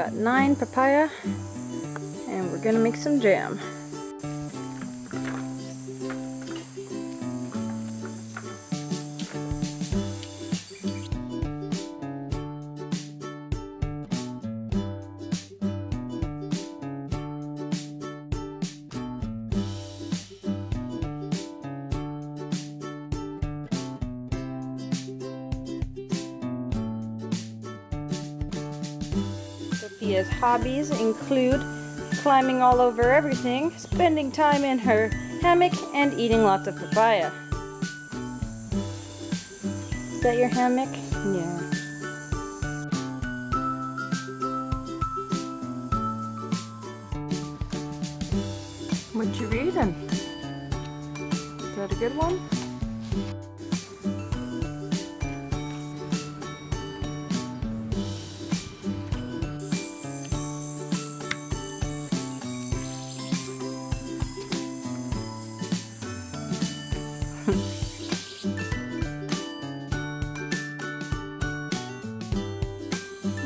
got 9 papaya, and we're gonna make some jam. Sophia's hobbies include climbing all over everything, spending time in her hammock, and eating lots of papaya. Is that your hammock? Yeah. What you reading? Is that a good one?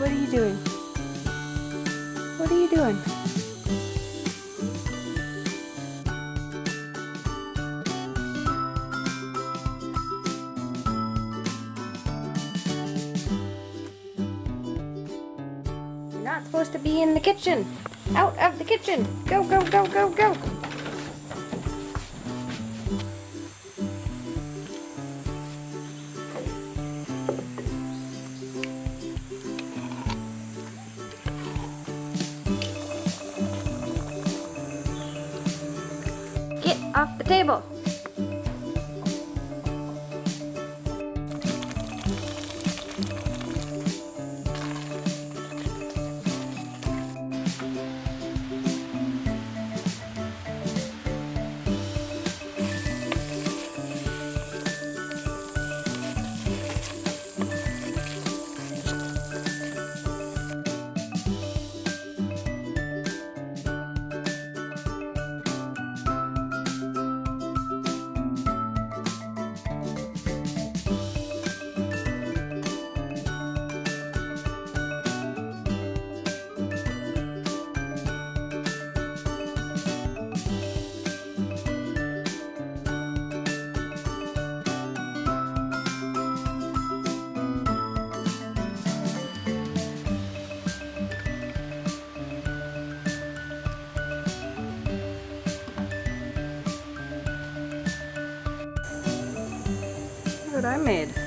What are you doing? What are you doing? You're not supposed to be in the kitchen! Out of the kitchen! Go, go, go, go, go! Off the table. I made.